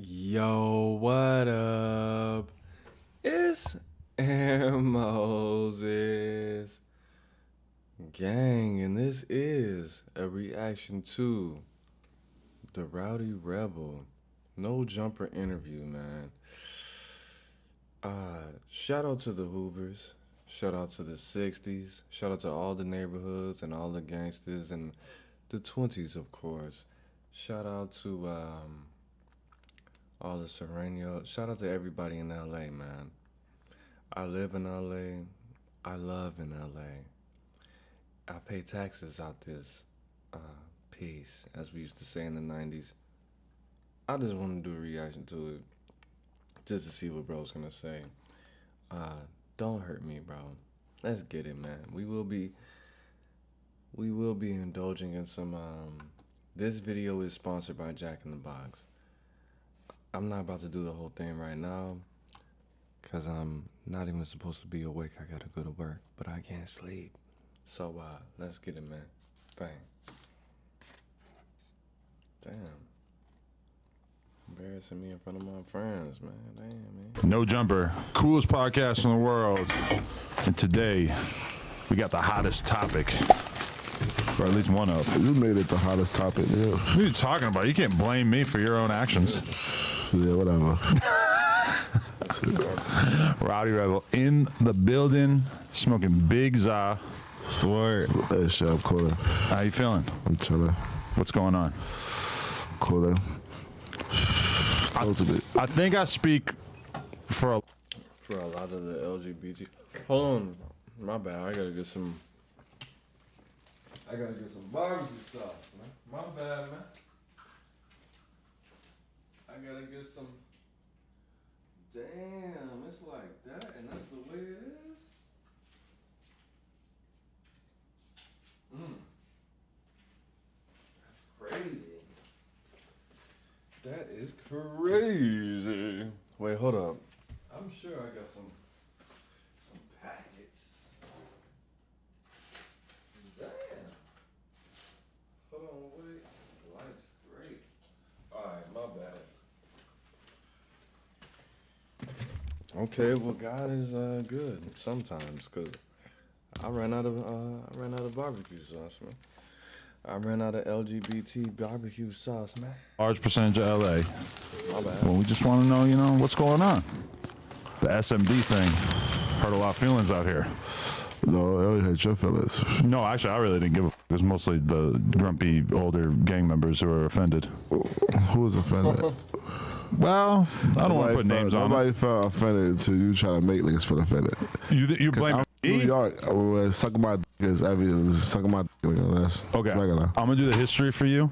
Yo, what up? It's Aaron Moses Gang, and this is a reaction to the Rowdy Rebel No Jumper interview, man. Shout out to the Hoovers, shout out to the 60s, shout out to all the neighborhoods and all the gangsters, and the 20s, of course. Shout out to all the Sereno. Shout out to everybody in LA, man. I live in LA. I love in LA. I pay taxes out this piece, as we used to say in the 90s. I just want to do a reaction to it, just to see what bro's gonna say. Don't hurt me, bro. Let's get it, man. We will be indulging in some. This video is sponsored by Jack in the Box. I'm not about to do the whole thing right now, cause I'm not even supposed to be awake. I gotta go to work, but I can't sleep. So let's get it, man. Bang. Damn. Embarrassing me in front of my friends, man. Damn, man. No Jumper, coolest podcast in the world. And today, we got the hottest topic. Or at least one of them. You made it the hottest topic. Yeah. What are you talking about? You can't blame me for your own actions. Yeah, whatever. Rowdy Rebel in the building, smoking Big Za. What's the word? Hey, Shab, Koda. How you feeling? I'm chilling. What's going on? Koda. I think I speak for a lot of the LGBT. Hold on. My bad. I gotta get some barbecue sauce, man. My bad, man. I gotta get some. Damn, it's like that, and that's the way it is. That's crazy. That is crazy. Wait, hold up. I'm sure I got some packets. Damn. Hold on, wait. Life's great. Alright, my bad. Okay, well, God is good sometimes, cause I ran out of barbecue sauce, man. I ran out of LGBT barbecue sauce, man. Large percentage of LA. My bad. Well, we just want to know, you know, what's going on. The SMD thing. Hurt a lot of feelings out here. No, I only hurt your feelings. No, actually, I really didn't give a f. It was mostly the grumpy older gang members who were offended. Who was offended? Well, I don't want to put names on it. Nobody felt offended until you try to make niggas feel offended. You blame me? New York, sucking my dick is everything. Sucking my dick, that's okay. Regular. I'm gonna do the history for you,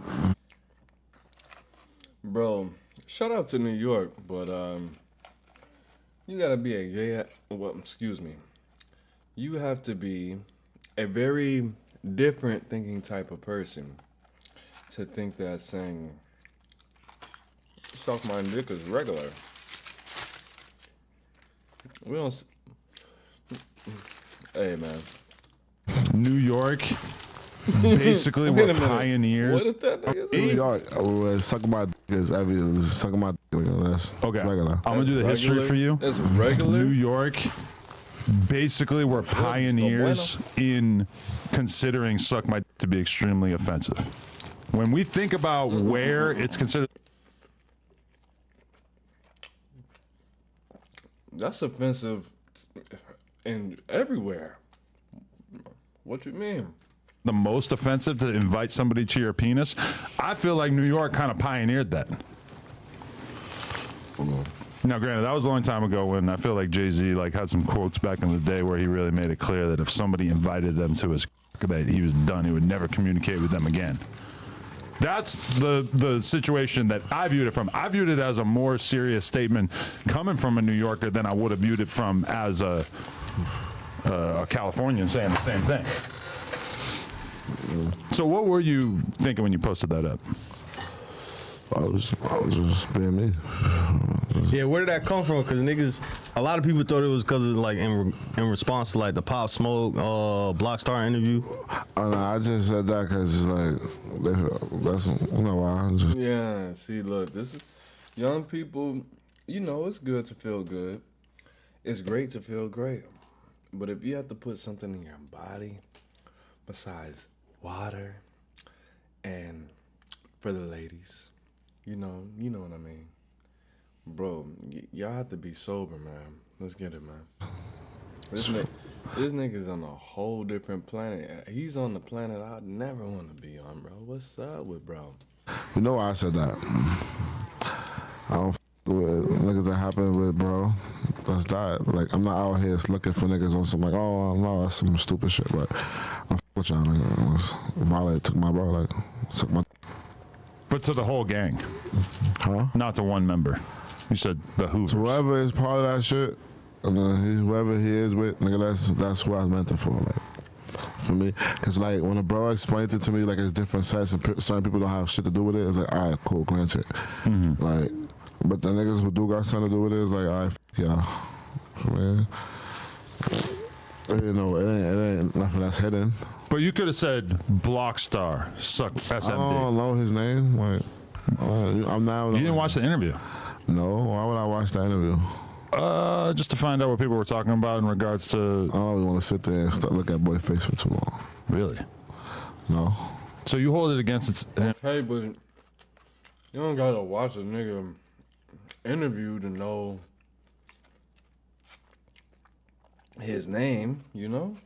bro. Shout out to New York, but you gotta be a gay. Well, excuse me. You have to be a very different thinking type of person to think that saying suck my dick is regular. We don't. Hey, man. New York basically were pioneers. What is that nigga? New York, sucking my dick is everything. Sucking my dick, that's okay. Regular. I'm gonna do the history for you. That's regular. New York basically were pioneers in considering suck my dick to be extremely offensive. When we think about where it's considered, that's offensive. And everywhere. What you mean? The most offensive to invite somebody to your penis? I feel like New York kind of pioneered that. Now, granted, that was a long time ago when I feel like Jay-Z had some quotes back in the day where he really made it clear that if somebody invited them to his that he was done, he would never communicate with them again. That's the situation that I viewed it from. I viewed it as a more serious statement coming from a New Yorker than I would have viewed it from as a Californian saying the same thing. So what were you thinking when you posted that up? I was just being me. Yeah, where did that come from? Because niggas, a lot of people thought it was because of in response to the Pop Smoke Blockstar interview. Oh, no, I just said that because it's that's, you know, why. Yeah, see, look, this is young people, you know, it's good to feel good. It's great to feel great. But if you have to put something in your body besides water and for the ladies, you know what I mean. Bro, y'all have to be sober, man. Let's get it, man. This nigga's on a whole different planet. He's on the planet I'd never want to be on, bro. What's up with bro? You know why I said that? I don't f with niggas that happen with, bro. That's that. Like, I'm not out here looking for niggas on some, like, oh, no, that's some stupid shit. But I'm f with y'all, nigga. It was violent. Took my bro, like, took my. But to the whole gang. Huh? Not to one member. You said the Hoovers. So whoever is part of that shit, and whoever he is with, nigga, that's who I meant it for, like, for me. Because, like, when a bro explained it to me, like, it's different sets and certain people don't have shit to do with it, it's like, all right, cool, granted. Mm-hmm. Like, but the niggas who do got something to do with it, it's like, all right, fuck y'all. Man. You know, it ain't nothing that's hidden. But you could have said Blockstar, suck SMD. I don't know his name. Like, I'm not. You didn't watch the interview? No. Why would I watch the interview? Just to find out what people were talking about in regards to. I don't want to sit there and start looking at Boyface for too long. Really? No. So you hold it against its. Okay, but you don't gotta watch a nigga interview to know his name, you know?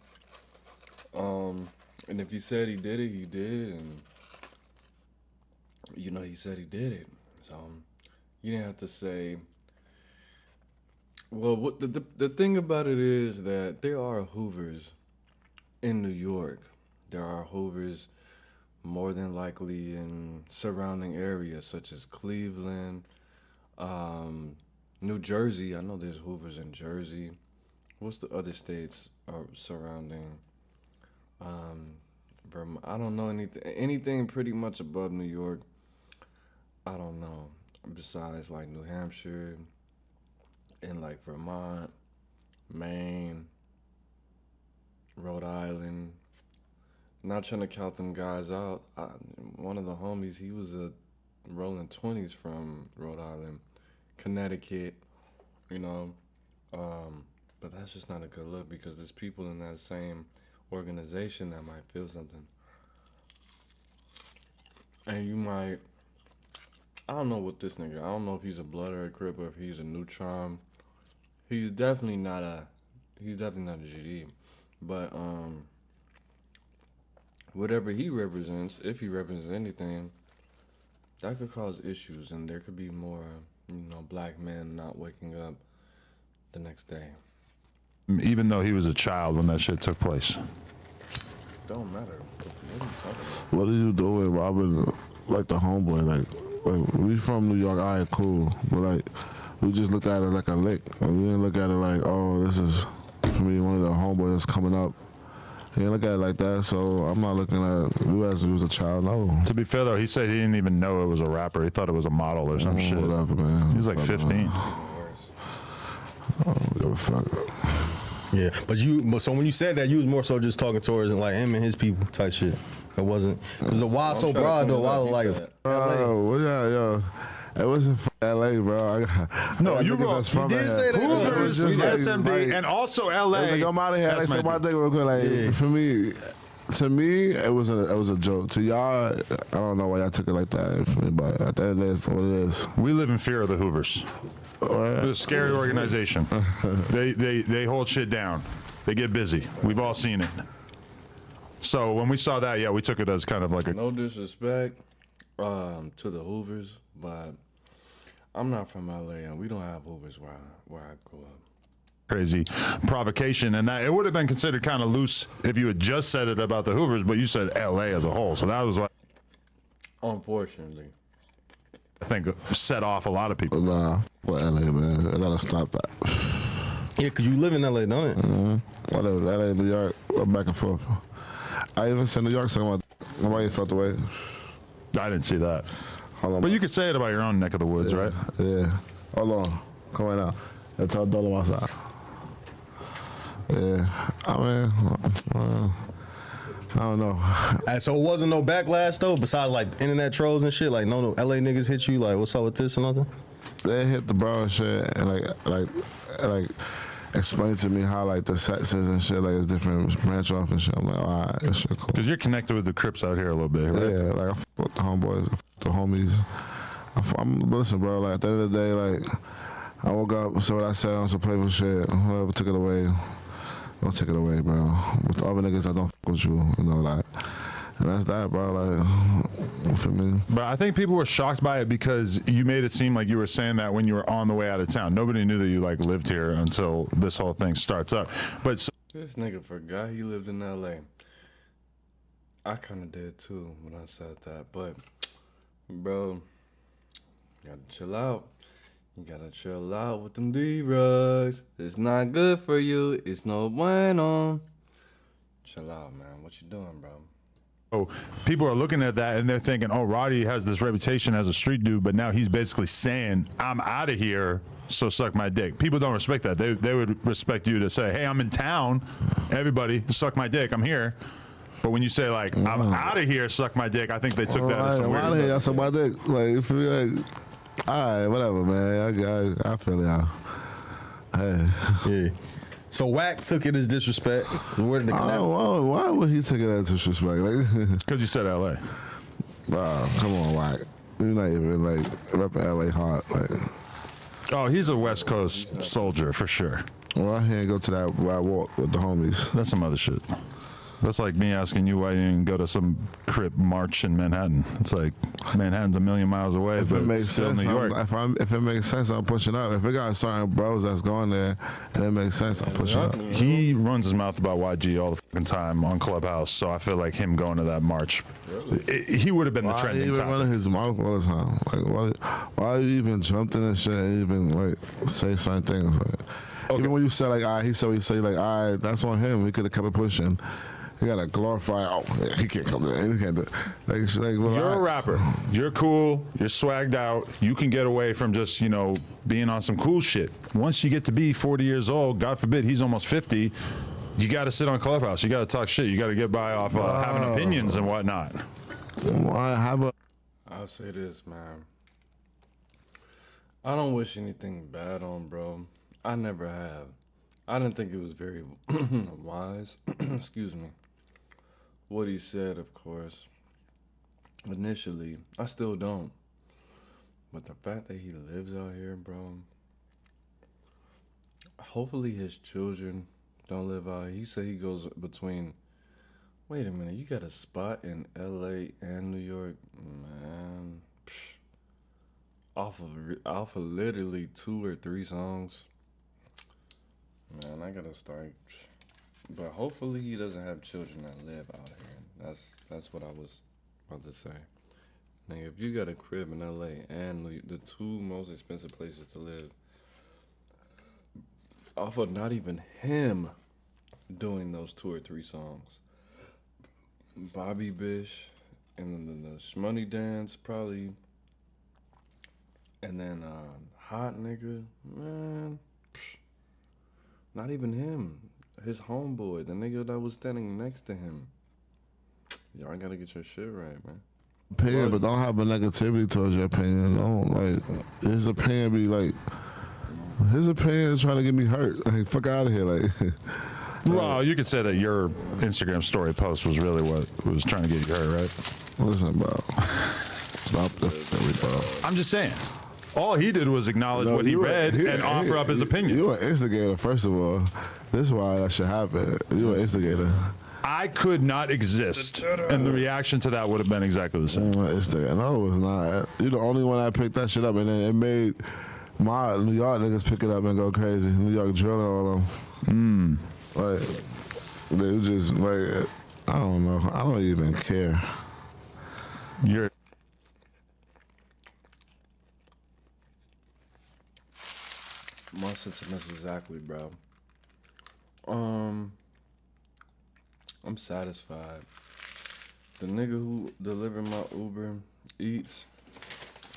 And if he said he did it, he did it, and you know he said he did it. So you didn't have to say. Well, what the thing about it is that there are Hoovers in New York. There are Hoovers more than likely in surrounding areas such as Cleveland, New Jersey. I know there's Hoovers in Jersey. What's the other states are surrounding? I don't know anything pretty much above New York. I don't know. Besides like New Hampshire and like Vermont, Maine, Rhode Island. Not trying to count them guys out. One of the homies, he was a rolling 20s from Rhode Island, Connecticut, you know. But that's just not a good look because there's people in that same organization that might feel something. And you might, I don't know what this nigga, I don't know if he's a blood or a crip or if he's a neutron. He's definitely not a GD. But whatever he represents, if he represents anything, that could cause issues and there could be more, you know, black men not waking up the next day. Even though he was a child when that shit took place. Don't matter. What are you doing, Robin? Like the homeboy, like we from New York, all right, cool. But like, we just looked at it like a lick. Like, we didn't look at it like, oh, this is, for me, one of the homeboys that's coming up. We didn't look at it like that, so I'm not looking at you as he was a child, no. To be fair, though, he said he didn't even know it was a rapper. He thought it was a model or some shit. Whatever, man. He was like 15. I don't give a fuck. Yeah, but so when you said that, you was more so just talking towards and like him and his people type shit. It wasn't because the wild so broad though. Wild like, bro, yeah, it wasn't from LA, bro. No, you wrong. You did say that. Hoovers, SMD, and also LA. Like, I'm out of here. Like, so my thing real quick, like for me. To me, it was a joke. To y'all, I don't know why y'all took it like that. For me, but at the end of the day, it's what it is. We live in fear of the Hoovers. They're a scary organization. They hold shit down. They get busy. We've all seen it. So when we saw that, yeah, we took it as kind of like a no disrespect to the Hoovers, but I'm not from LA, and we don't have Hoovers where I grew up. Crazy provocation, and that it would have been considered kind of loose if you had just said it about the Hoovers, but you said LA as a whole, so that was like, unfortunately, I think set off a lot of people. Nah, for LA, man, I gotta stop that. Yeah, because you live in LA, don't you? Mm-hmm. Whatever, LA, New York, back and forth. I even said New York, so nobody felt the way. I didn't see that. Hold on, but you could say it about your own neck of the woods, right? Yeah, hold on, come right now. That's how dull I'm outside. Yeah, I mean, I don't know. Right, so it wasn't no backlash though, besides like internet trolls and shit. Like, no LA niggas hit you. Like, what's up with this and nothing? they hit the bro and shit, and like explain to me how like the sexes and shit like is different, branch off and shit. I'm like, all right, that shit cool. Cause you're connected with the Crips out here a little bit, right? Yeah, like I f with the homeboys, I f the homies. But listen, bro, like at the end of the day, like I woke up, so what I said on some playful shit. Whoever took it away, don't take it away, bro. With all the niggas, I don't f with you, you know, like. And that's that, bro, like, for me. But I think people were shocked by it because you made it seem like you were saying that when you were on the way out of town. Nobody knew that you, like, lived here until this whole thing starts up. But so this nigga forgot he lived in LA. I kind of did, too, when I said that. But, bro, you gotta chill out. You gotta chill out with them D-Rugs. It's not good for you. It's no bueno. Chill out, man. What you doing, bro? So people are looking at that and they're thinking, oh, Rowdy has this reputation as a street dude, but now he's basically saying, I'm out of here, so suck my dick. People don't respect that. They would respect you to say, hey, I'm in town, everybody, suck my dick, I'm here. But when you say, like, I'm out of here, suck my dick, I think they took all that right, as some weird. I'm out of here, I suck my dick. Like, for me, like, all right, whatever, man. I feel it out. Hey. Yeah. So Wack took it as disrespect. Why would he take it as disrespect? Like, cause you said LA. Wow, come on, Wack. You're not even like repping LA hard. Like, oh, he's a West Coast soldier for sure. Well, I can't go to that walk with the homies. That's some other shit. That's like me asking you why you didn't go to some Crip march in Manhattan. It's like Manhattan's a million miles away, if but it makes still sense, New York. If it makes sense, I'm pushing up. If it got certain bros that's going there, and it makes sense, I'm pushing up. He runs his mouth about YG all the fucking time on Clubhouse, so I feel like him going to that march, he would have been the trending topic. Why even running his mouth all the time? Like, why you even jumped in and shit and even like say certain things? Like, okay. Even when you said like, all right, he said, like, all right, that's on him. We could have kept it pushing. You gotta glorify. Oh, he can't come in. He can't do it. Like, you're a rapper. You're cool. You're swagged out. You can get away from just, you know, being on some cool shit. Once you get to be 40 years old, God forbid, he's almost 50. You gotta sit on Clubhouse. You gotta talk shit. You gotta get by off having opinions and whatnot. I'll say this, man. I don't wish anything bad on bro. I never have. I didn't think it was very wise. Excuse me. What he said, of course, initially, I still don't. But the fact that he lives out here, bro, hopefully his children don't live out here. He said he goes between, wait a minute, you got a spot in LA and New York, man, off of literally 2 or 3 songs. Man, I gotta start, but hopefully he doesn't have children that live out here. That's what I was about to say. Nigga, if you got a crib in LA and the 2 most expensive places to live, off of not even him doing those 2 or 3 songs, Bobby Bish, and then the Shmoney Dance probably, and then Hot Nigga, man. Not even him, his homeboy, the nigga that was standing next to him. Y'all gotta get your shit right, man. Opinion, but don't have a negativity towards your opinion. Don't like his opinion be like, his opinion is trying to get me hurt. Like, fuck out of here, like. Well, you could say that your Instagram story post was really what was trying to get you hurt, right? Listen, bro. Stop the fuckery, bro. I'm just saying. All he did was acknowledge what he read and offer up his opinion. You an instigator, first of all. This is why that should happen. You an instigator. I could not exist, and the reaction to that would have been exactly the same. No, it's not. You're the only one that picked that shit up, and then it made my New York niggas pick it up and go crazy. New York drilling all of them. Like, they just, like, I don't know. I don't even care. You're... My sentiments exactly, bro. I'm satisfied. The nigga who delivered my Uber Eats,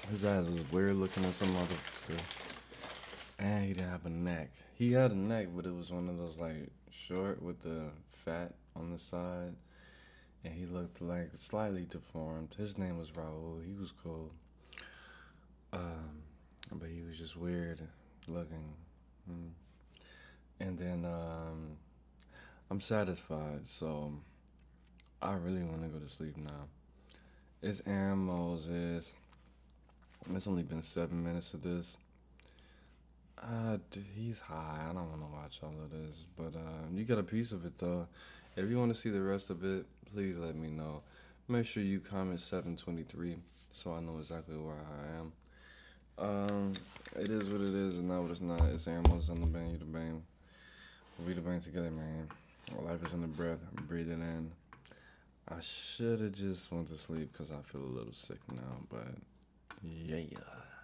his ass was weird looking at some motherfucker. And he didn't have a neck. He had a neck, but it was one of those like short with the fat on the side. And he looked like slightly deformed. His name was Raul. He was cool. But he was was just weird looking. And then I'm satisfied, so I really want to go to sleep now. It's Aaron Moses. It's only been 7 minutes of this. He's high. I don't want to watch all of this, but you got a piece of it though. If you want to see the rest of it, please let me know. Make sure you comment 723 so I know exactly where I am. It is what it is and not what it's not. It's Aaron Moses. I'm the bang, you the bang. We the bang together, man. Life is in the breath. I'm breathing in. I should have just went to sleep because I feel a little sick now, but yeah.